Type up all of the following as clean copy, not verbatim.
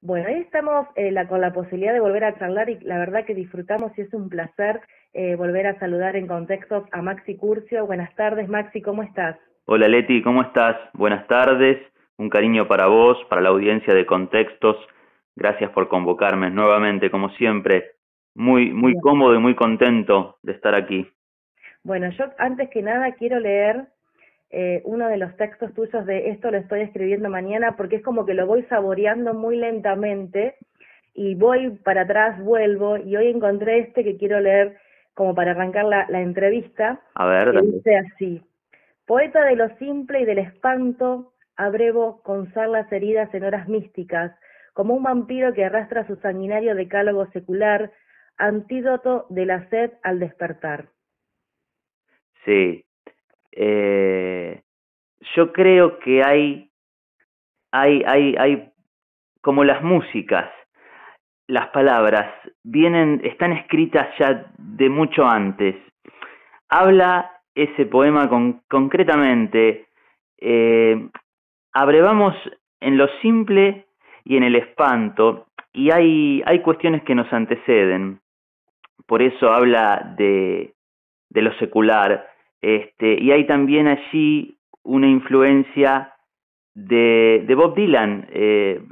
Bueno, ahí estamos con la posibilidad de volver a charlar y la verdad que disfrutamos y es un placer volver a saludar en Contextos a Maxi Curcio. Buenas tardes, Maxi, ¿cómo estás? Hola, Leti, ¿cómo estás? Buenas tardes, un cariño para vos, para la audiencia de Contextos. Gracias por convocarme nuevamente, como siempre. Muy cómodo y muy contento de estar aquí. Bueno, yo antes que nada quiero leer uno de los textos tuyos de esto lo estoy escribiendo mañana, porque es como que lo voy saboreando muy lentamente y voy para atrás, vuelvo, y hoy encontré este que quiero leer como para arrancar la entrevista. A ver, que dice así: poeta de lo simple y del espanto, abrevo con sal las heridas en horas místicas, como un vampiro que arrastra su sanguinario decálogo secular, antídoto de la sed al despertar. Sí. Yo creo que hay como las músicas, las palabras están escritas ya de mucho antes. Habla ese poema concretamente, abrevamos en lo simple y en el espanto, y hay cuestiones que nos anteceden, por eso habla de lo secular. Y hay también allí una influencia de Bob Dylan,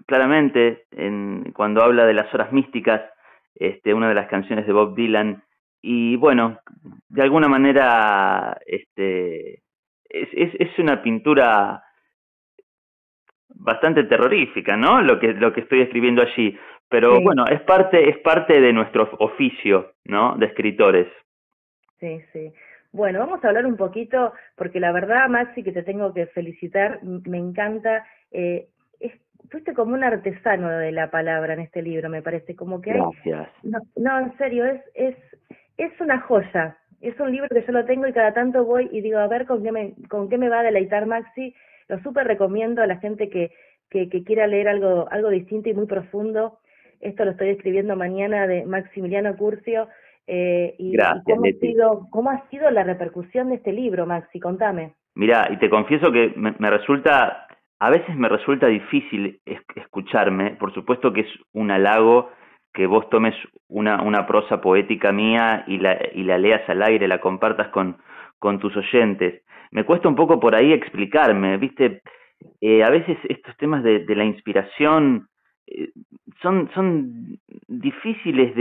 claramente, cuando habla de las horas místicas, una de las canciones de Bob Dylan, y bueno, de alguna manera es una pintura bastante terrorífica, ¿no? Lo que estoy escribiendo allí, pero sí. Bueno, es parte de nuestro oficio, ¿no? De escritores. Sí, sí. Bueno, vamos a hablar un poquito, porque la verdad, Maxi, que te tengo que felicitar, me encanta, fuiste como un artesano de la palabra en este libro, me parece, como que hay... Gracias. No, en serio, es una joya, es un libro que yo lo tengo y cada tanto voy y digo, a ver con qué me va a deleitar Maxi. Lo súper recomiendo a la gente que quiera leer algo distinto y muy profundo. Esto lo estoy escribiendo mañana, de Maximiliano Curcio. Gracias, ¿Cómo ha sido la repercusión de este libro, Maxi? Contame. Mirá, y te confieso que a veces me resulta difícil escucharme. Por supuesto que es un halago que vos tomes una prosa poética mía y la leas al aire, la compartas con tus oyentes. Me cuesta un poco por ahí explicarme, ¿viste? A veces estos temas de la inspiración son difíciles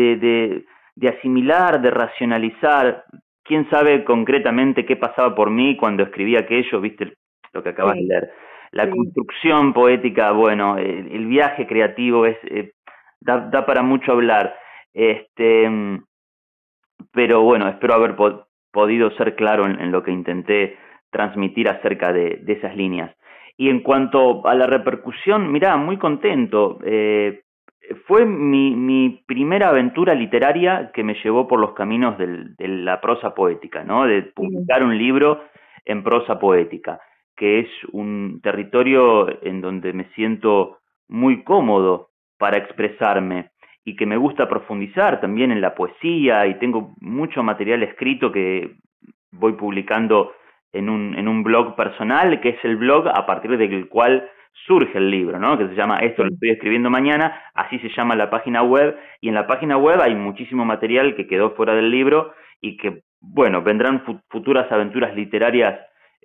de asimilar, de racionalizar. Quién sabe concretamente qué pasaba por mí cuando escribí aquello, viste lo que acabas de leer. La construcción poética, bueno, el viaje creativo da para mucho hablar. Pero bueno, espero haber podido ser claro en lo que intenté transmitir acerca de esas líneas. Y en cuanto a la repercusión, mirá, muy contento. Fue mi primera aventura literaria que me llevó por los caminos de la prosa poética, ¿no? De publicar un libro en prosa poética, que es un territorio en donde me siento muy cómodo para expresarme y que me gusta profundizar también en la poesía, y tengo mucho material escrito que voy publicando en un blog personal, que es el blog a partir del cual surge el libro, ¿no? Que se llama Esto lo estoy escribiendo mañana, así se llama la página web, y en la página web hay muchísimo material que quedó fuera del libro y que, bueno, vendrán futuras aventuras literarias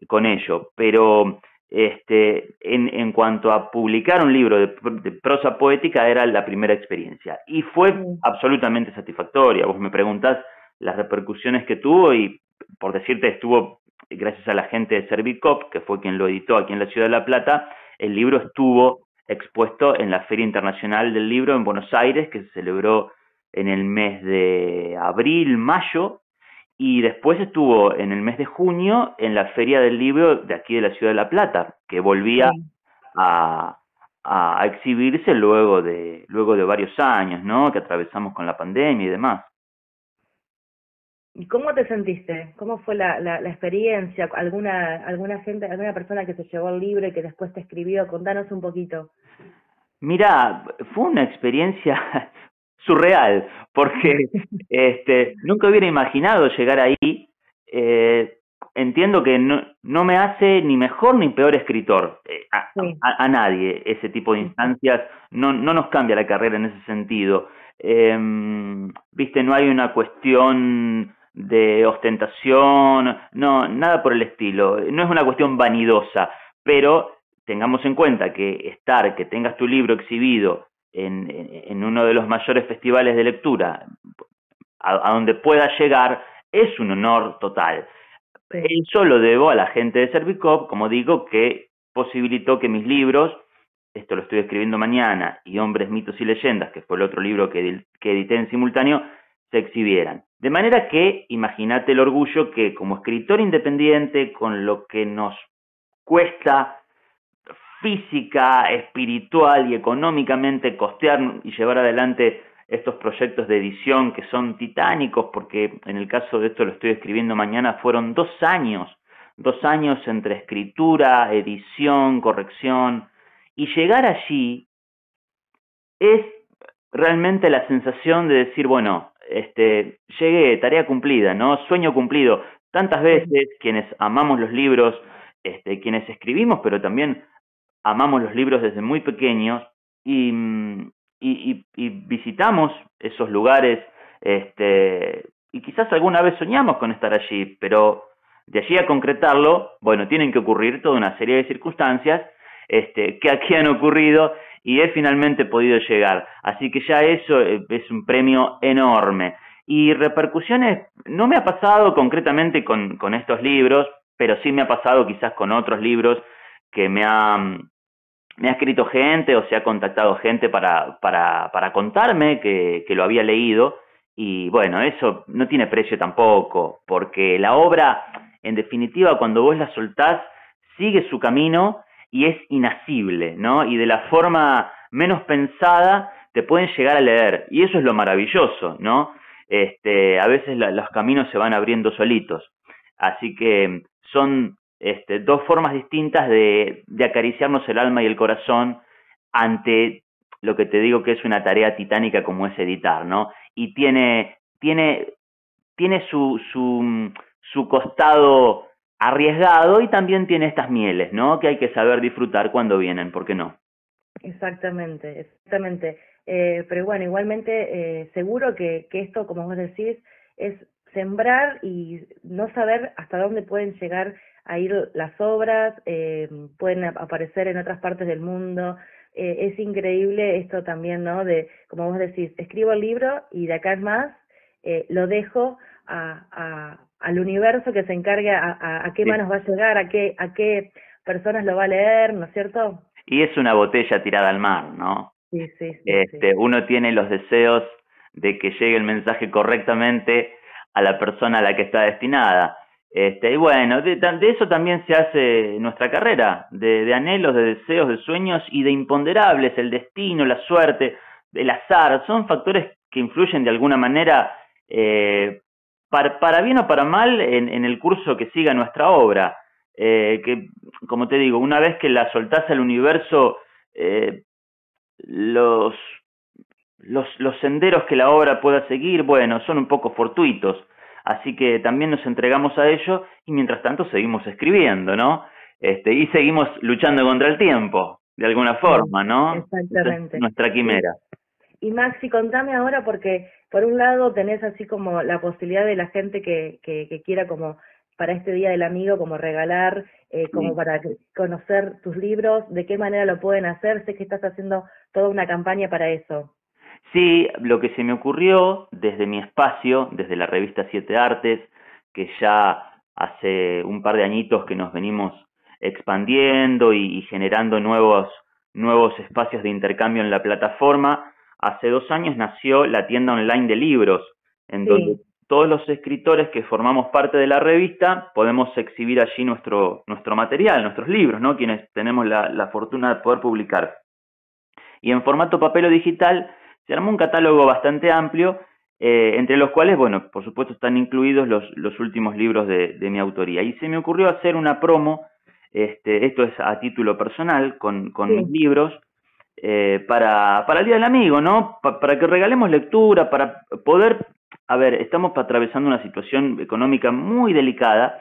con ello. Pero en cuanto a publicar un libro de prosa poética, era la primera experiencia y fue absolutamente satisfactoria. Vos me preguntás las repercusiones que tuvo, y por decirte, estuvo, gracias a la gente de Servicop, que fue quien lo editó aquí en la ciudad de La Plata. El libro estuvo expuesto en la Feria Internacional del Libro en Buenos Aires, que se celebró en el mes de abril, mayo, y después estuvo en el mes de junio en la Feria del Libro de aquí de la ciudad de La Plata, que volvía a exhibirse luego de varios años, ¿no? Que atravesamos con la pandemia y demás. ¿Y cómo te sentiste? ¿Cómo fue la experiencia? ¿Alguna persona que se llevó el libro y que después te escribió? Contanos un poquito. Mirá, fue una experiencia surreal, porque nunca hubiera imaginado llegar ahí entiendo que no me hace ni mejor ni peor escritor, a nadie ese tipo de instancias, no nos cambia la carrera en ese sentido. Viste, no hay una cuestión de ostentación, no, nada por el estilo, no es una cuestión vanidosa, pero tengamos en cuenta que que tengas tu libro exhibido en uno de los mayores festivales de lectura, a donde pueda llegar, es un honor total. Eso lo debo a la gente de Servicop, como digo, que posibilitó que mis libros, esto lo estoy escribiendo mañana, y Hombres, Mitos y Leyendas, que fue el otro libro que edité en simultáneo, se exhibieran. De manera que, imagínate el orgullo que como escritor independiente, con lo que nos cuesta física, espiritual y económicamente costear y llevar adelante estos proyectos de edición que son titánicos, porque en el caso de esto lo estoy escribiendo mañana, fueron 2 años entre escritura, edición, corrección, y llegar allí es realmente la sensación de decir, bueno, llegué, tarea cumplida, ¿no? Sueño cumplido. Tantas veces quienes amamos los libros, quienes escribimos, pero también amamos los libros desde muy pequeños, y visitamos esos lugares, y quizás alguna vez soñamos con estar allí, pero de allí a concretarlo, bueno, tienen que ocurrir toda una serie de circunstancias que aquí han ocurrido, y he finalmente podido llegar. Así que ya eso es un premio enorme. Y repercusiones, no me ha pasado concretamente con estos libros, pero sí me ha pasado quizás con otros libros que me ha escrito gente, o se ha contactado gente para contarme que lo había leído, y bueno, eso no tiene precio tampoco, porque la obra, en definitiva, cuando vos la soltás, sigue su camino y es inasible, ¿no? Y de la forma menos pensada te pueden llegar a leer, y eso es lo maravilloso, ¿no? A veces los caminos se van abriendo solitos, así que son... 2 formas distintas de acariciarnos el alma y el corazón ante lo que te digo que es una tarea titánica como es editar, ¿no? Y tiene su costado arriesgado, y también tiene estas mieles, ¿no? Que hay que saber disfrutar cuando vienen, ¿por qué no? Exactamente, exactamente. Pero bueno, igualmente seguro que esto, como vos decís, es sembrar y no saber hasta dónde pueden llegar a ir las obras, pueden aparecer en otras partes del mundo. Es increíble esto también, ¿no? De, como vos decís, escribo el libro y de acá en más lo dejo al universo que se encargue a qué manos va a llegar, a qué personas lo va a leer, ¿no es cierto? Y es una botella tirada al mar, ¿no? Sí, sí, sí. Uno tiene los deseos de que llegue el mensaje correctamente a la persona a la que está destinada. Y bueno, de eso también se hace nuestra carrera, de anhelos, de deseos, de sueños y de imponderables. El destino, la suerte, el azar, son factores que influyen de alguna manera, para bien o para mal, en el curso que siga nuestra obra. Que, como te digo, una vez que la soltás al universo, los senderos que la obra pueda seguir, bueno, son un poco fortuitos. Así que también nos entregamos a ello, y mientras tanto seguimos escribiendo, ¿no? Y seguimos luchando contra el tiempo, de alguna forma, ¿no? Exactamente. Nuestra quimera. Y Maxi, contame ahora, porque por un lado tenés así como la posibilidad de la gente que quiera, como para este Día del Amigo, como regalar, como para conocer tus libros, de qué manera lo pueden hacer. Sé que estás haciendo toda una campaña para eso. Sí, lo que se me ocurrió desde mi espacio, desde la revista 7 Artes, que ya hace un par de añitos que nos venimos expandiendo y generando nuevos espacios de intercambio en la plataforma, hace 2 años nació la tienda online de libros, en donde todos los escritores que formamos parte de la revista podemos exhibir allí nuestro material, nuestros libros, ¿no? Quienes tenemos la fortuna de poder publicar. Y en formato papel o digital se armó un catálogo bastante amplio, entre los cuales, bueno, por supuesto están incluidos los últimos libros de mi autoría. Y se me ocurrió hacer una promo, esto es a título personal, con mis libros, para el Día del Amigo, ¿no? Para que regalemos lectura, para poder... A ver, estamos atravesando una situación económica muy delicada,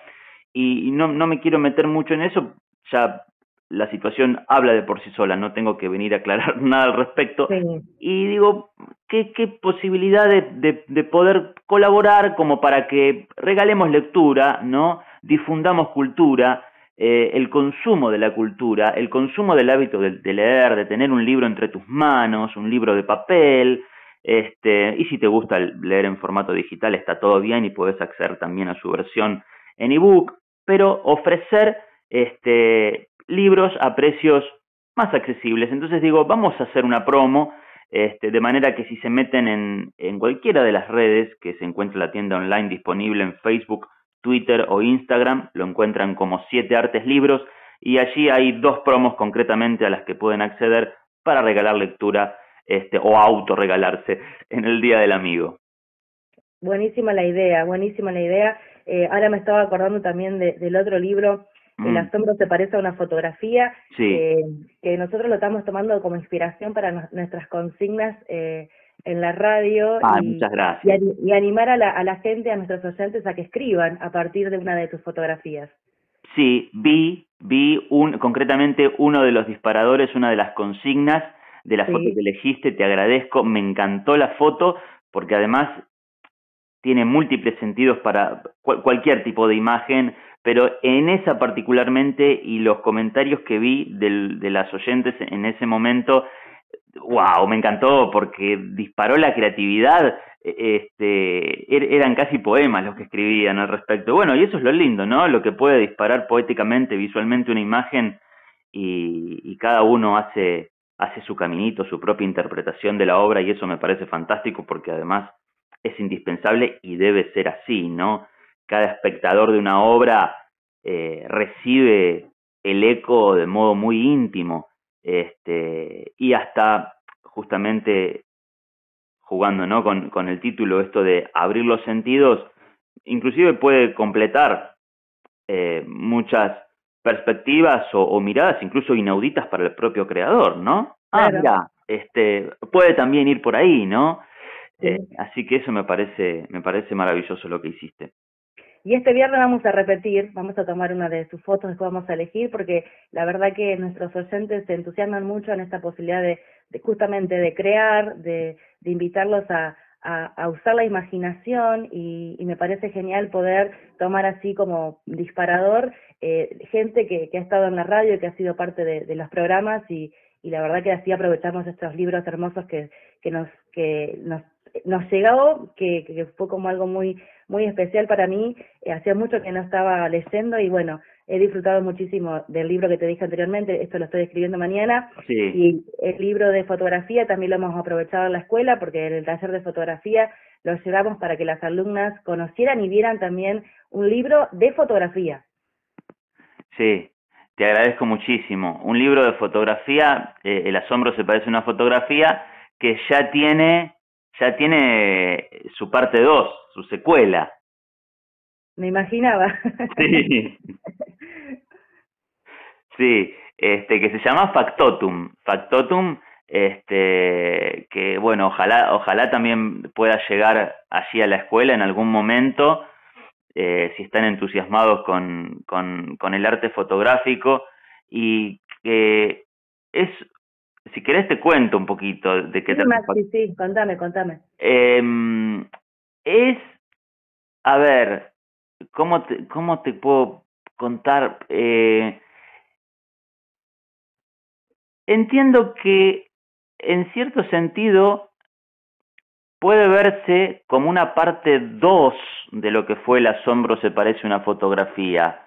y no me quiero meter mucho en eso, ya la situación habla de por sí sola, no tengo que venir a aclarar nada al respecto. Sí. Y digo, ¿qué posibilidad de poder colaborar como para que regalemos lectura, ¿no? Difundamos cultura, el consumo de la cultura, el consumo del hábito de leer, de tener un libro entre tus manos, un libro de papel, y si te gusta leer en formato digital está todo bien y podés acceder también a su versión en ebook, pero ofrecer libros a precios más accesibles. Entonces digo, vamos a hacer una promo, de manera que si se meten en cualquiera de las redes que se encuentra la tienda online disponible en Facebook, Twitter o Instagram, lo encuentran como 7 Artes Libros, y allí hay 2 promos concretamente a las que pueden acceder para regalar lectura o autorregalarse en el Día del Amigo. Buenísima la idea, buenísima la idea. Ahora me estaba acordando también del otro libro, El asombro se parece a una fotografía, sí. Que nosotros lo estamos tomando como inspiración para nuestras consignas en la radio, muchas gracias. Y animar a la gente, a nuestros oyentes, a que escriban a partir de una de tus fotografías. Sí, concretamente uno de los disparadores, una de las consignas de la foto que elegiste, te agradezco, me encantó la foto, porque además tiene múltiples sentidos para cualquier tipo de imagen, pero en esa particularmente y los comentarios que vi de las oyentes en ese momento, wow, me encantó porque disparó la creatividad, eran casi poemas los que escribían al respecto. Bueno, y eso es lo lindo, ¿no? Lo que puede disparar poéticamente, visualmente una imagen y cada uno hace su caminito, su propia interpretación de la obra, y eso me parece fantástico porque además es indispensable y debe ser así, ¿no? Cada espectador de una obra recibe el eco de modo muy íntimo, y hasta justamente jugando, ¿no? con el título, esto de abrir los sentidos, inclusive puede completar muchas perspectivas o miradas incluso inauditas para el propio creador, ¿no? Claro. Mira, puede también ir por ahí, ¿no? Así que eso me parece maravilloso lo que hiciste. Y este viernes vamos a repetir, vamos a tomar una de sus fotos, después vamos a elegir, porque la verdad que nuestros oyentes se entusiasman mucho en esta posibilidad de justamente de crear, de invitarlos a usar la imaginación, y me parece genial poder tomar así como disparador gente que ha estado en la radio y que ha sido parte de los programas, y la verdad que así aprovechamos estos libros hermosos que nos llegó, que fue como algo muy muy especial para mí. Hacía mucho que no estaba leyendo y bueno, he disfrutado muchísimo del libro que te dije anteriormente, esto lo estoy escribiendo mañana, sí. Y el libro de fotografía también lo hemos aprovechado en la escuela, porque en el taller de fotografía lo llevamos para que las alumnas conocieran y vieran también un libro de fotografía. Sí, te agradezco muchísimo. Un libro de fotografía, El asombro se parece a una fotografía, que ya tiene su parte 2, su secuela. Me imaginaba. Sí. Sí, que se llama Factótum. Factótum, que bueno, ojalá también pueda llegar allí a la escuela en algún momento, si están entusiasmados con el arte fotográfico, y que es... Si querés te cuento un poquito de qué trata. Sí, contame. A ver, ¿cómo te puedo contar? Entiendo que en cierto sentido puede verse como una parte 2 de lo que fue El asombro se parece a una fotografía.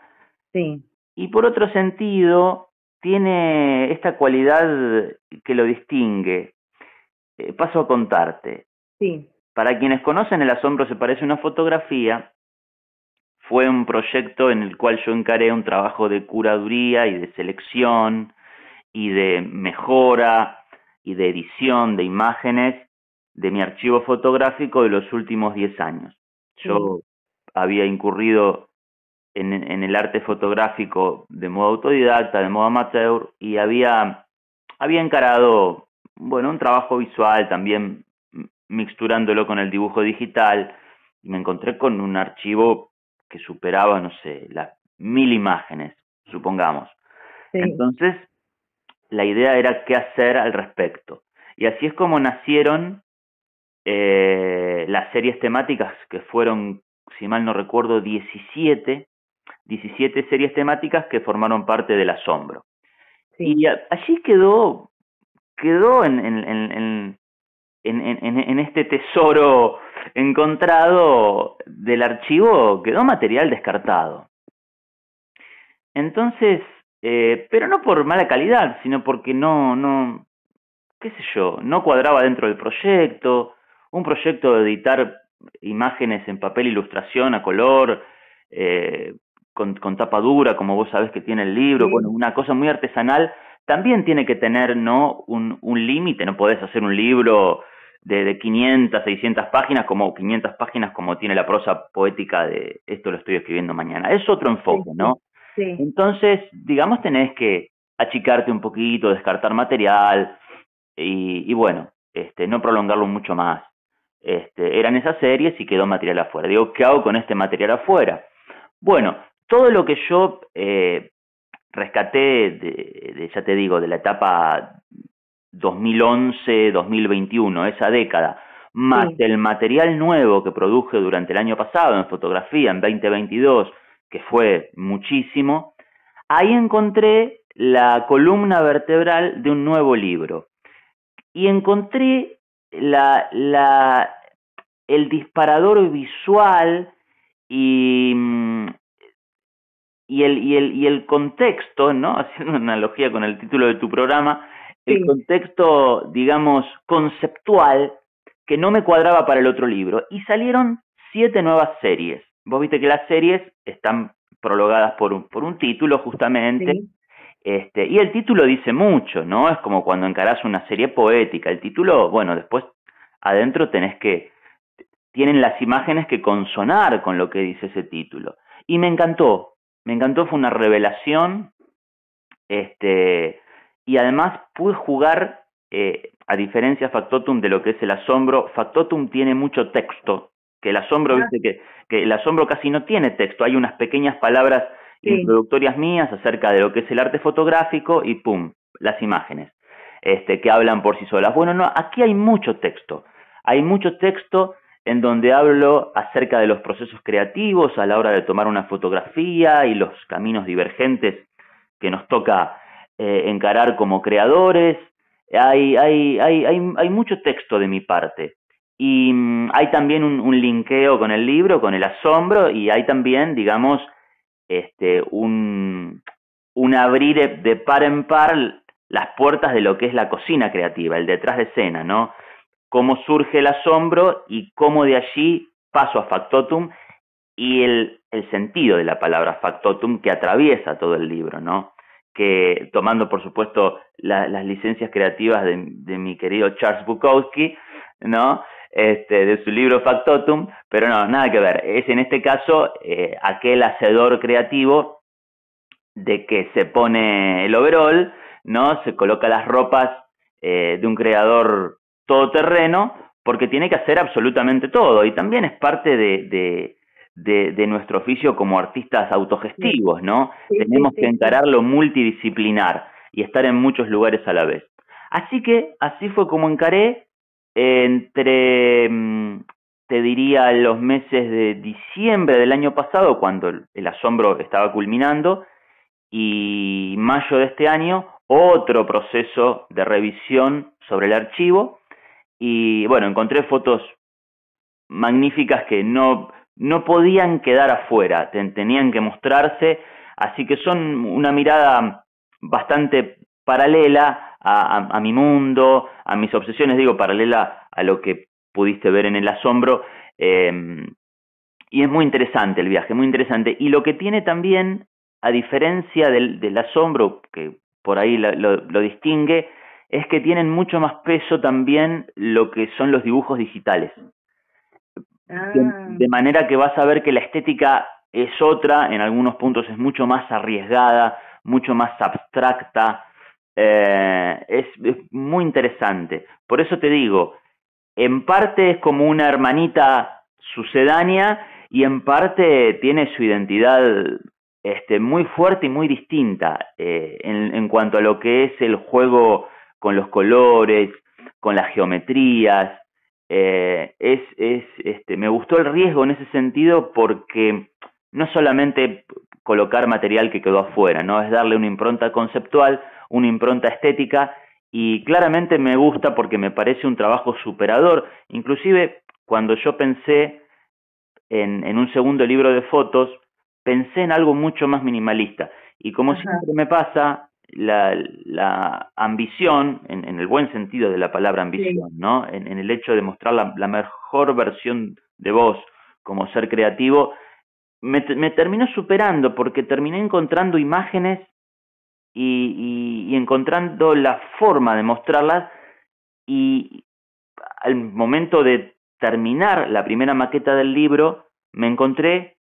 Sí. Y por otro sentido... tiene esta cualidad que lo distingue. Paso a contarte. Sí. Para quienes conocen El asombro se parece a una fotografía, fue un proyecto en el cual yo encaré un trabajo de curaduría y de selección y de mejora y de edición de imágenes de mi archivo fotográfico de los últimos 10 años. Yo había incurrido en el arte fotográfico de modo autodidacta, de modo amateur, y había encarado, bueno, un trabajo visual también mixturándolo con el dibujo digital, y me encontré con un archivo que superaba, no sé, las 1000 imágenes, supongamos. Sí. Entonces, la idea era qué hacer al respecto. Y así es como nacieron las series temáticas, que fueron, si mal no recuerdo, 17 series temáticas que formaron parte del asombro. Sí. Y allí quedó en este tesoro encontrado del archivo, quedó material descartado. Entonces, pero no por mala calidad, sino porque no, qué sé yo, no cuadraba dentro del proyecto. Un proyecto de editar imágenes en papel ilustración a color, con tapa dura, como vos sabés que tiene el libro, sí. Bueno, una cosa muy artesanal, también tiene que tener, ¿no?, un límite. No podés hacer un libro de 500, 600 páginas, como 500 páginas como tiene la prosa poética de esto lo estoy escribiendo mañana. Es otro enfoque, ¿no? Sí. Entonces, digamos, tenés que achicarte un poquito, descartar material y bueno, no prolongarlo mucho más. Eran esas series y quedó material afuera. Digo, ¿qué hago con este material afuera? Bueno, todo lo que yo rescaté, ya te digo, de la etapa 2011-2021, esa década, más sí. El material nuevo que produje durante el año pasado en fotografía, en 2022, que fue muchísimo, ahí encontré la columna vertebral de un nuevo libro. Y encontré el disparador visual y el contexto, ¿no? Haciendo una analogía con el título de tu programa, sí. El contexto, digamos, conceptual, que no me cuadraba para el otro libro. Y salieron 7 nuevas series. Vos viste que las series están prologadas por un título, justamente, sí. Y el título dice mucho, ¿no? Es como cuando encarás una serie poética. El título, bueno, después adentro tienen las imágenes que consonar con lo que dice ese título. Y me encantó, fue una revelación, y además pude jugar, a diferencia de Factótum, de lo que es el asombro. Factótum tiene mucho texto, que el asombro, viste, que el asombro casi no tiene texto, hay unas pequeñas palabras sí. Introductorias mías acerca de lo que es el arte fotográfico y ¡pum!, las imágenes, que hablan por sí solas. Bueno, no, aquí hay mucho texto, en donde hablo acerca de los procesos creativos a la hora de tomar una fotografía y los caminos divergentes que nos toca encarar como creadores. Hay mucho texto de mi parte. Y hay también un linkeo con el libro, con el asombro, y hay también, digamos, un abrir de par en par las puertas de lo que es la cocina creativa, el detrás de escena, ¿no? Cómo surge el asombro y cómo de allí paso a Factótum y el sentido de la palabra Factótum que atraviesa todo el libro, ¿no? Que tomando, por supuesto, las licencias creativas de mi querido Charles Bukowski, ¿no? De su libro Factótum, pero no, nada que ver. Es en este caso aquel hacedor creativo de que se pone el overol, ¿no? Se coloca las ropas de un creador todoterreno, porque tiene que hacer absolutamente todo, y también es parte de nuestro oficio como artistas autogestivos, ¿no? Sí, tenemos que encararlo multidisciplinar y estar en muchos lugares a la vez. Así que así fue como encaré entre, te diría, los meses de diciembre del año pasado, cuando el asombro estaba culminando, y mayo de este año, otro proceso de revisión sobre el archivo. Y bueno, encontré fotos magníficas que no podían quedar afuera, tenían que mostrarse, así que son una mirada bastante paralela a mi mundo, a mis obsesiones, digo, paralela a lo que pudiste ver en el asombro, y es muy interesante el viaje, muy interesante. Y lo que tiene también, a diferencia del asombro, que por ahí lo distingue, es que tienen mucho más peso también lo que son los dibujos digitales. Ah. De manera que vas a ver que la estética es otra, en algunos puntos es mucho más arriesgada, mucho más abstracta, es muy interesante. Por eso te digo, en parte es como una hermanita sucedánea y en parte tiene su identidad muy fuerte y muy distinta en cuanto a lo que es el juego con los colores, con las geometrías. Me gustó el riesgo en ese sentido, porque no solamente colocar material que quedó afuera, ¿no? Es darle una impronta conceptual, una impronta estética, y claramente me gusta porque me parece un trabajo superador. Inclusive, cuando yo pensé en un segundo libro de fotos, pensé en algo mucho más minimalista. Y como siempre me pasa, la ambición, en el buen sentido de la palabra ambición, sí, ¿no? En el hecho de mostrar la mejor versión de vos como ser creativo, me terminó superando, porque terminé encontrando imágenes y encontrando la forma de mostrarlas, y al momento de terminar la primera maqueta del libro me encontré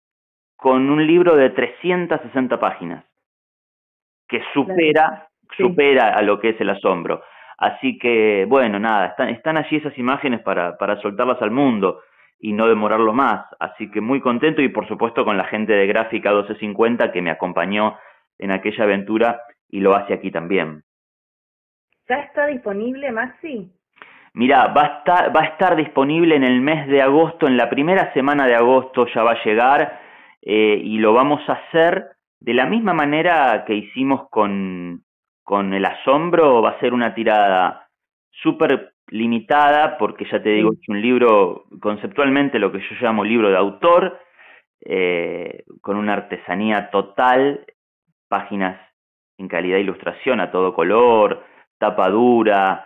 con un libro de 360 páginas que supera a lo que es el asombro. Así que bueno, nada, están allí esas imágenes para soltarlas al mundo y no demorarlo más. Así que muy contento, y por supuesto con la gente de Gráfica 1250 que me acompañó en aquella aventura y lo hace aquí también. ¿Ya está disponible, Maxi? Mirá, va a estar disponible en el mes de agosto, en la primera semana de agosto ya va a llegar, y lo vamos a hacer de la misma manera que hicimos con El Asombro. Va a ser una tirada súper limitada, porque ya te digo, es un libro, conceptualmente lo que yo llamo libro de autor, con una artesanía total, páginas en calidad de ilustración a todo color, tapa dura.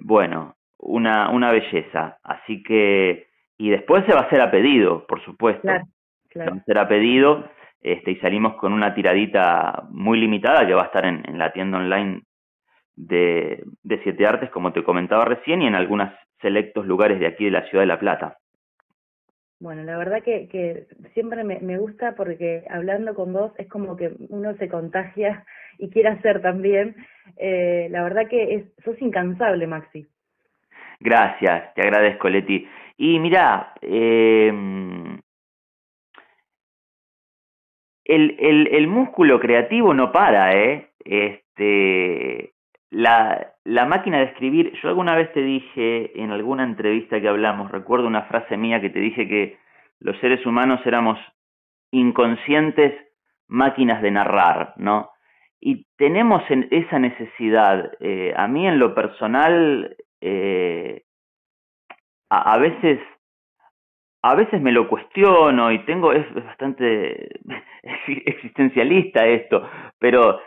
Bueno, una belleza. Así que, y después se va a hacer a pedido, por supuesto. Claro. Se va a hacer a pedido, y salimos con una tiradita muy limitada que va a estar en la tienda online de Siete Artes, como te comentaba recién, y en algunos selectos lugares de aquí de la ciudad de La Plata. Bueno, la verdad que siempre me gusta, porque hablando con vos es como que uno se contagia y quiere hacer también. La verdad que sos incansable, Maxi. Gracias, te agradezco, Leti. Y mirá, el músculo creativo no para, ¿eh? La máquina de escribir. Yo alguna vez te dije, en alguna entrevista que hablamos, recuerdo una frase mía que te dije que los seres humanos éramos inconscientes máquinas de narrar, ¿no? Y tenemos esa necesidad. A mí, en lo personal, a veces me lo cuestiono y es bastante existencialista esto, pero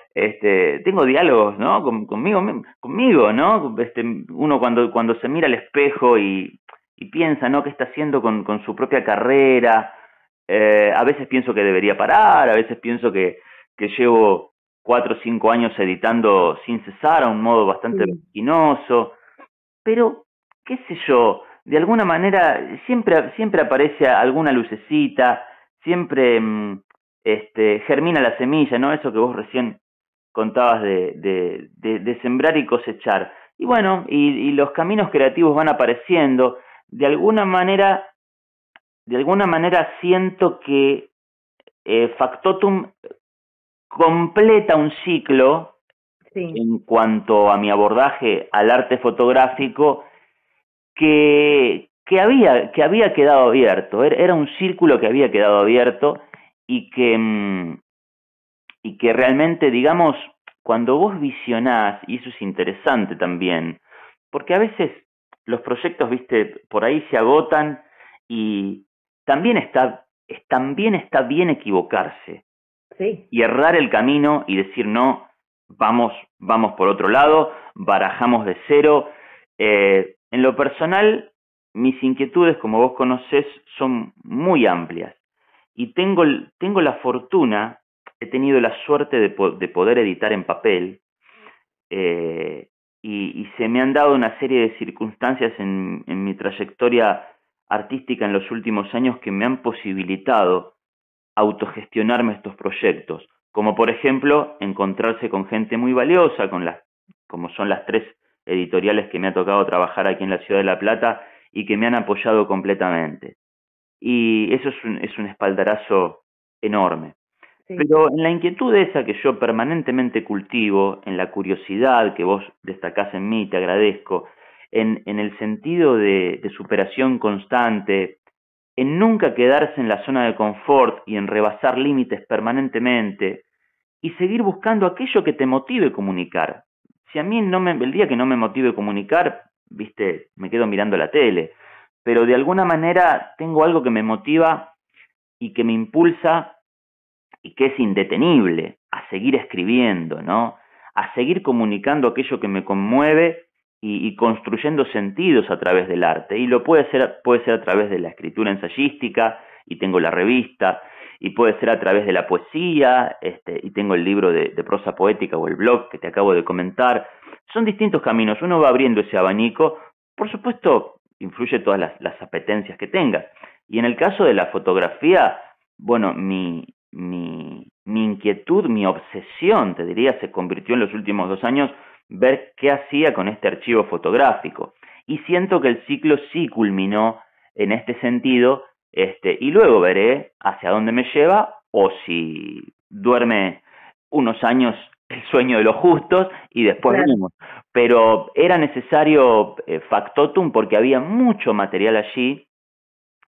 tengo diálogos, ¿no? Conmigo, ¿no? Uno cuando se mira al espejo y piensa, ¿no? ¿Qué está haciendo con su propia carrera? A veces pienso que debería parar, a veces pienso que llevo 4 o 5 años editando sin cesar a un modo bastante vertiginoso, pero qué sé yo. De alguna manera siempre aparece alguna lucecita, siempre germina la semilla, ¿no? Eso que vos recién contabas de sembrar y cosechar. Y bueno, y los caminos creativos van apareciendo. De alguna manera siento que Factótum completa un ciclo, sí, en cuanto a mi abordaje al arte fotográfico, que había quedado abierto. Era un círculo que había quedado abierto, y que realmente, digamos, cuando vos visionás, y eso es interesante también, porque a veces los proyectos, viste, por ahí se agotan, y también está bien equivocarse, sí, y errar el camino y decir no, vamos por otro lado, barajamos de cero. En lo personal, mis inquietudes, como vos conocés, son muy amplias, y tengo la fortuna, he tenido la suerte de poder editar en papel, y se me han dado una serie de circunstancias en mi trayectoria artística en los últimos años que me han posibilitado autogestionarme estos proyectos, como por ejemplo encontrarse con gente muy valiosa, como son las 3 editoriales que me ha tocado trabajar aquí en la ciudad de La Plata y que me han apoyado completamente. Y eso es un espaldarazo enorme. Sí. Pero en la inquietud esa que yo permanentemente cultivo, en la curiosidad que vos destacás en mí, te agradezco, en el sentido de superación constante, en nunca quedarse en la zona de confort y en rebasar límites permanentemente, y seguir buscando aquello que te motive comunicar. Si a mí el día que no me motive comunicar, viste, me quedo mirando la tele, pero de alguna manera tengo algo que me motiva y que me impulsa y que es indetenible, a seguir escribiendo, ¿no? A seguir comunicando aquello que me conmueve y construyendo sentidos a través del arte. Y lo puede ser a través de la escritura ensayística, y tengo la revista, y puede ser a través de la poesía, y tengo el libro de prosa poética o el blog que te acabo de comentar. Son distintos caminos, uno va abriendo ese abanico, por supuesto influye todas las apetencias que tengas. Y en el caso de la fotografía, bueno, mi inquietud, mi obsesión, te diría, se convirtió en los últimos 2 años ver qué hacía con este archivo fotográfico. Y siento que el ciclo sí culminó en este sentido, y luego veré hacia dónde me lleva, o si duerme unos años el sueño de los justos y después venimos. Pero era necesario Factótum porque había mucho material allí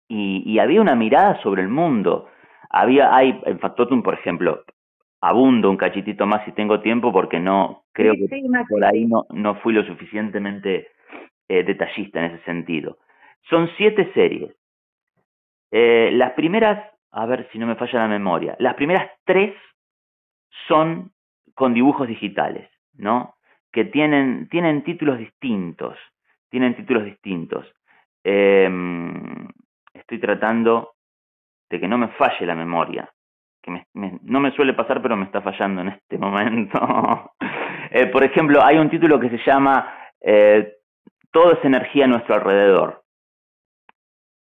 y había una mirada sobre el mundo. Hay en Factótum, por ejemplo, abundo un cachitito más si tengo tiempo, porque no creo por ahí no fui lo suficientemente detallista en ese sentido. Son 7 series. Las primeras, a ver si no me falla la memoria, las primeras 3 son con dibujos digitales, ¿no? Que tienen títulos distintos, estoy tratando de que no me falle la memoria, que no me suele pasar, pero me está fallando en este momento. Por ejemplo, hay un título que se llama Todo es energía a nuestro alrededor.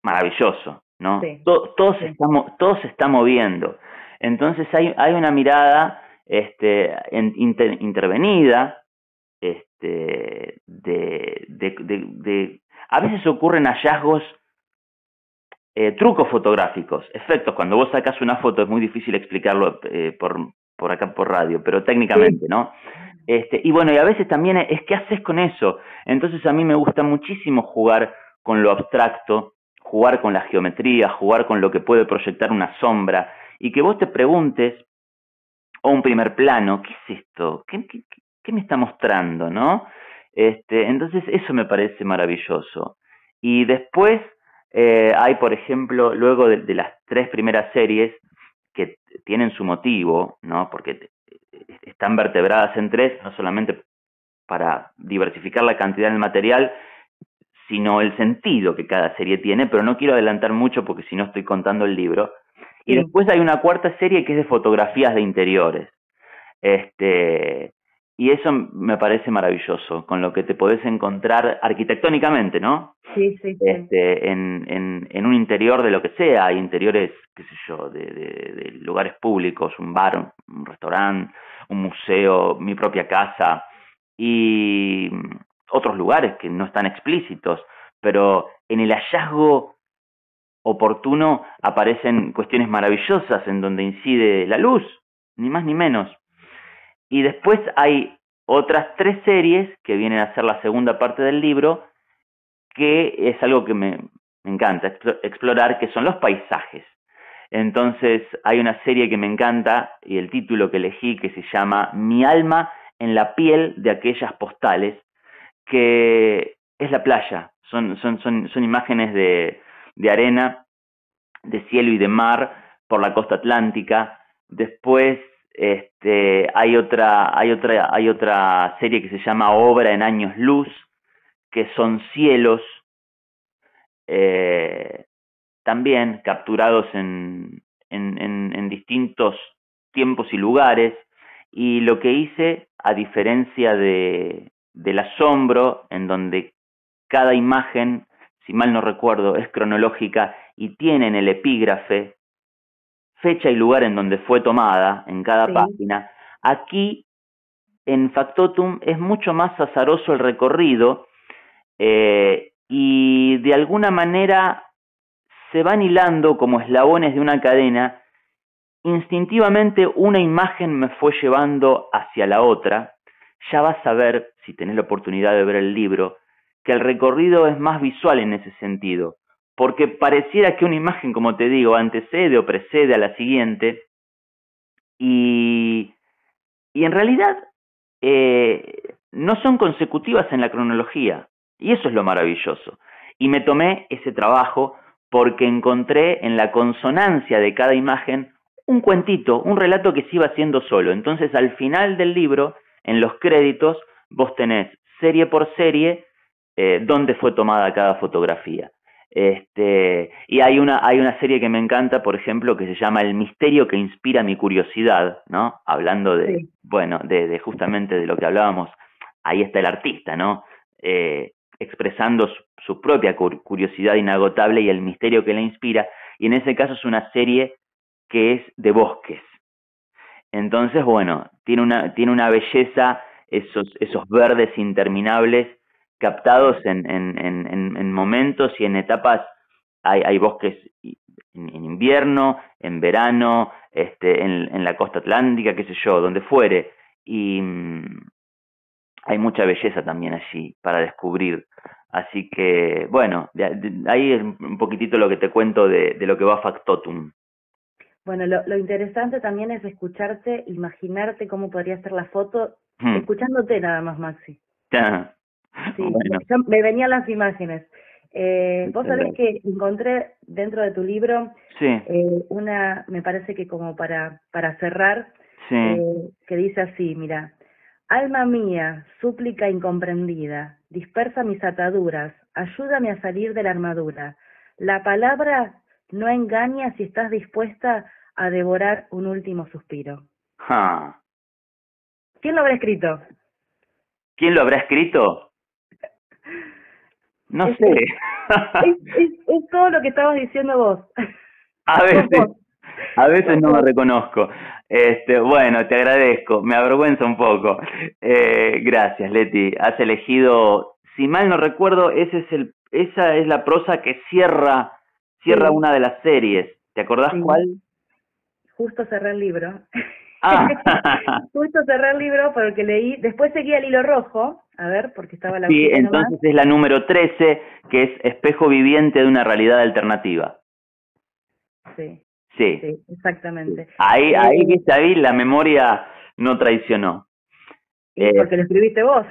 Maravilloso, ¿no? Sí. Todo se está moviendo. Entonces hay una mirada intervenida, a veces ocurren hallazgos, trucos fotográficos, efectos. Cuando vos sacás una foto es muy difícil explicarlo por acá por radio, pero técnicamente, sí, ¿no? Y bueno, y a veces también es qué haces con eso. Entonces a mí me gusta muchísimo jugar con lo abstracto, jugar con la geometría, jugar con lo que puede proyectar una sombra, y que vos te preguntes, o un primer plano, ¿qué es esto? ¿Qué me está mostrando, no? Entonces eso me parece maravilloso. Y después hay, por ejemplo, luego de las 3 primeras series, que tienen su motivo, ¿no? Porque están vertebradas en 3, no solamente para diversificar la cantidad del material, sino el sentido que cada serie tiene, pero no quiero adelantar mucho porque si no estoy contando el libro. Y después hay una 4ª serie que es de fotografías de interiores. Y eso me parece maravilloso, con lo que te podés encontrar arquitectónicamente, ¿no? Sí, sí, sí. En un interior de lo que sea, hay interiores, qué sé yo, de lugares públicos, un bar, un restaurante, un museo, mi propia casa, y otros lugares que no están explícitos, pero en el hallazgo oportuno aparecen cuestiones maravillosas en donde incide la luz, ni más ni menos. Y después hay otras 3 series que vienen a ser la segunda parte del libro, que es algo que me encanta explorar, que son los paisajes. Entonces hay una serie que me encanta, y el título que elegí, que se llama Mi alma en la piel de aquellas postales, que es la playa. Son imágenes de arena, de cielo y de mar por la costa atlántica. Después hay otra serie que se llama Obra en años luz, que son cielos también capturados en distintos tiempos y lugares. Y lo que hice, a diferencia del asombro, en donde cada imagen, si mal no recuerdo, es cronológica y tiene en el epígrafe fecha y lugar en donde fue tomada en cada página. Aquí, en Factótum, es mucho más azaroso el recorrido, y de alguna manera se van hilando como eslabones de una cadena Instintivamente una imagen me fue llevando hacia la otra. Ya vas a ver, si tenés la oportunidad de ver el libro, que el recorrido es más visual en ese sentido, porque pareciera que una imagen, como te digo, antecede o precede a la siguiente, y en realidad no son consecutivas en la cronología, y eso es lo maravilloso. Y me tomé ese trabajo porque encontré en la consonancia de cada imagen un cuentito, un relato que se iba haciendo solo. Entonces, al final del libro, en los créditos, vos tenés serie por serie dónde fue tomada cada fotografía. Y hay una serie que me encanta, por ejemplo, que se llama El misterio que inspira mi curiosidad, ¿no? Hablando de, sí, bueno, de justamente de lo que hablábamos, ahí está el artista, ¿no? Expresando su propia curiosidad inagotable y el misterio que la inspira, y en ese caso es una serie que es de bosques. Entonces, bueno, tiene una belleza esos verdes interminables captados en momentos y en etapas. Hay bosques en invierno, en verano, en la costa atlántica, qué sé yo, donde fuere. Y hay mucha belleza también allí para descubrir. Así que, bueno, ahí es un poquitito lo que te cuento de lo que va Factótum. Bueno, lo interesante también es escucharte, imaginarte cómo podría ser la foto, escuchándote nada más, Maxi. Ah, sí, bueno. Yo me venían las imágenes. Vos sabés que encontré dentro de tu libro, sí, una, me parece que como para cerrar, sí, que dice así, mira: alma mía, súplica incomprendida, dispersa mis ataduras, ayúdame a salir de la armadura. La palabra no engaña si estás dispuesta a devorar un último suspiro. Huh. ¿Quién lo habrá escrito? ¿Quién lo habrá escrito? No sé. Es todo lo que estabas diciendo vos. A veces no me reconozco. Bueno, te agradezco. Me avergüenza un poco. Gracias, Leti. Has elegido, si mal no recuerdo, esa es la prosa que cierra una de las series. ¿Te acordás cuál? Justo cerré el libro. Justo cerré el libro porque leí, después seguía El hilo rojo, a ver, porque estaba la... Sí, entonces nomás. Es la número 13, que es Espejo viviente de una realidad alternativa. Sí. Sí. Sí, exactamente. Ahí viste, ahí la memoria no traicionó. Porque lo escribiste vos.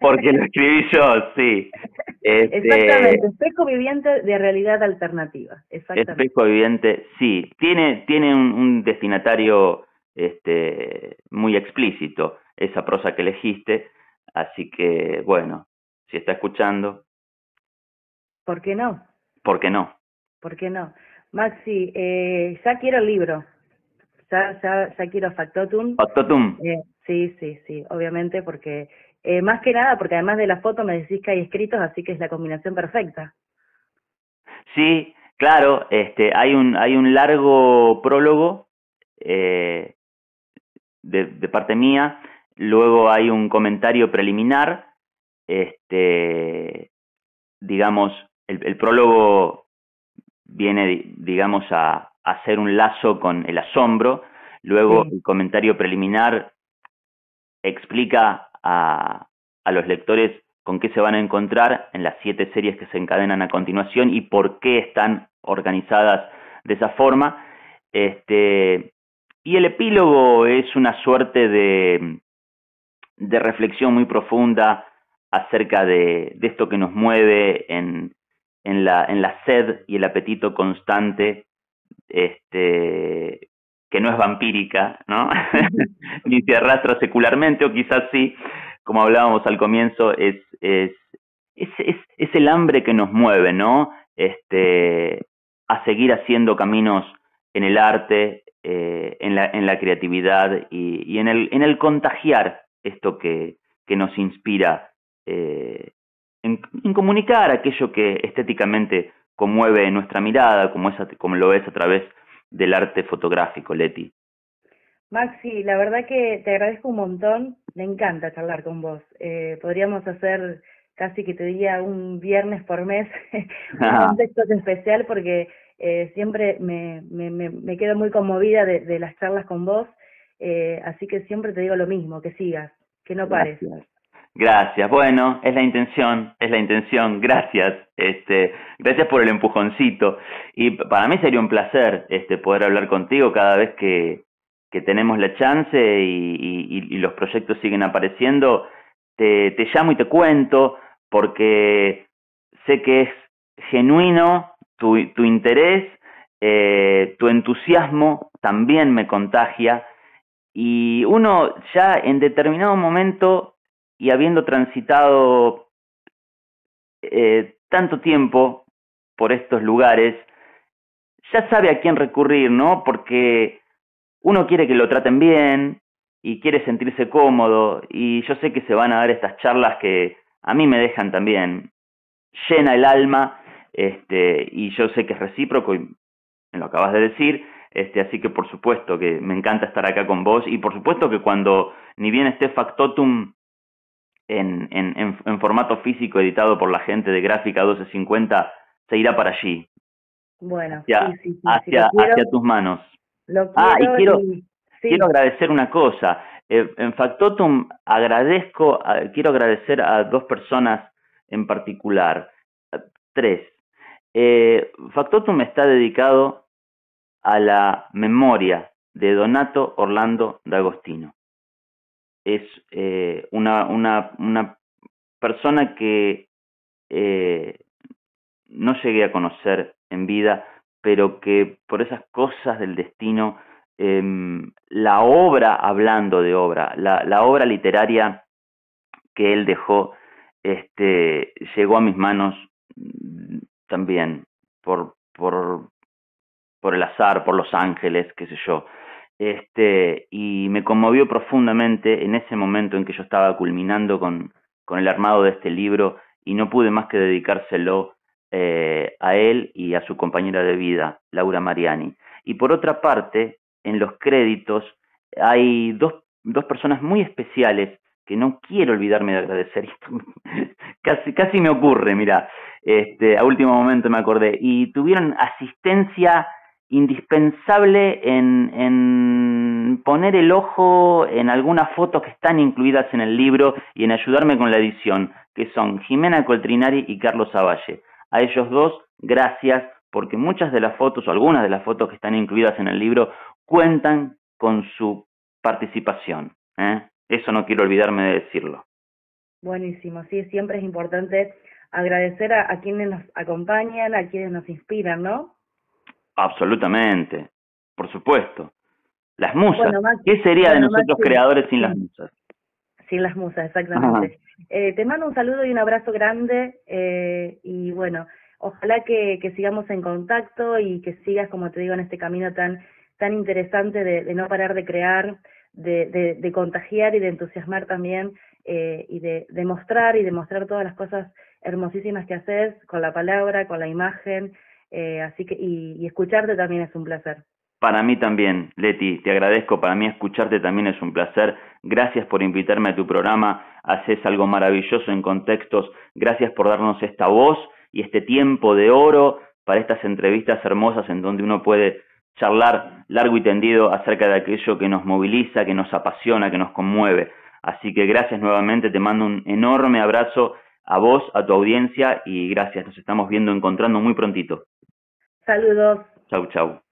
Porque lo escribí yo, sí. Exactamente, espejo viviente de realidad alternativa. Exactamente. Espejo viviente, sí. Tiene un destinatario muy explícito esa prosa que elegiste, así que, bueno, si está escuchando... ¿Por qué no? ¿Por qué no? ¿Por qué no? Maxi, ya quiero el libro. Ya quiero Factótum. Factótum. Sí, obviamente, porque... más que nada, porque además de la foto me decís que hay escritos, así que es la combinación perfecta. Sí, claro, hay un largo prólogo de parte mía, luego hay un comentario preliminar, digamos, el prólogo viene, digamos, a hacer un lazo con el asombro, luego el comentario preliminar explica a los lectores con qué se van a encontrar en las 7 series que se encadenan a continuación y por qué están organizadas de esa forma. Y el epílogo es una suerte de reflexión muy profunda acerca de esto que nos mueve en la sed y el apetito constante, que no es vampírica, ¿no? Ni se arrastra secularmente, o quizás sí, como hablábamos al comienzo, es el hambre que nos mueve, ¿no? A seguir haciendo caminos en el arte, en la creatividad y en el contagiar esto que nos inspira, en comunicar aquello que estéticamente conmueve nuestra mirada, como lo es a través del arte fotográfico, Leti. Maxi, la verdad que te agradezco un montón, me encanta charlar con vos. Podríamos hacer casi que te diría un viernes por mes, un contexto especial, porque siempre me quedo muy conmovida de las charlas con vos, así que siempre te digo lo mismo, que sigas, que no pares. Gracias. Gracias, bueno, es la intención, gracias, gracias por el empujoncito, y para mí sería un placer poder hablar contigo cada vez que tenemos la chance y los proyectos siguen apareciendo. Te llamo y te cuento porque sé que es genuino tu interés, tu entusiasmo también me contagia, y uno ya en determinado momento, y habiendo transitado tanto tiempo por estos lugares, ya sabe a quién recurrir, ¿no? Porque uno quiere que lo traten bien y quiere sentirse cómodo, y yo sé que se van a dar estas charlas que a mí me dejan también llena el alma, y yo sé que es recíproco, y me lo acabas de decir, así que por supuesto que me encanta estar acá con vos, y por supuesto que cuando ni bien esté Factótum en formato físico editado por la gente de Gráfica 1250, se irá para allí. Bueno, sí, hacia tus manos. Quiero agradecer una cosa. En Factótum quiero agradecer a dos personas en particular, tres. Factótum está dedicado a la memoria de Donato Orlando dagostino. Es una persona que no llegué a conocer en vida, pero que por esas cosas del destino, la obra, hablando de obra, la obra literaria que él dejó, llegó a mis manos también por el azar, por Los Ángeles, qué sé yo. Y me conmovió profundamente en ese momento en que yo estaba culminando con el armado de este libro, y no pude más que dedicárselo a él y a su compañera de vida, Laura Mariani. Y por otra parte, en los créditos hay dos personas muy especiales que no quiero olvidarme de agradecer. Casi me ocurre, mirá, a último momento me acordé, y tuvieron asistencia indispensable en poner el ojo en algunas fotos que están incluidas en el libro y en ayudarme con la edición, que son Jimena Coltrinari y Carlos Saballe. A ellos dos, gracias, porque muchas de las fotos, o algunas de las fotos que están incluidas en el libro, cuentan con su participación, ¿eh? Eso no quiero olvidarme de decirlo. Buenísimo, sí, siempre es importante agradecer a quienes nos acompañan, a quienes nos inspiran, ¿no? Absolutamente, por supuesto. Las musas. Bueno, ¿qué sería de nosotros, Maxi, creadores sin las musas? Sin las musas, exactamente. Te mando un saludo y un abrazo grande, y bueno, ojalá que sigamos en contacto y que sigas, como te digo, en este camino tan interesante de no parar de crear, de contagiar y de entusiasmar también, y de mostrar todas las cosas hermosísimas que haces con la palabra, con la imagen. Así que y escucharte también es un placer. Para mí también, Leti, te agradezco. Para mí escucharte también es un placer. Gracias por invitarme a tu programa. Haces algo maravilloso en Contextos. Gracias por darnos esta voz y este tiempo de oro para estas entrevistas hermosas en donde uno puede charlar largo y tendido acerca de aquello que nos moviliza, que nos apasiona, que nos conmueve. Así que gracias nuevamente. Te mando un enorme abrazo a vos, a tu audiencia, y gracias. Nos estamos viendo, encontrando muy prontito. Saludos. Chau, chau.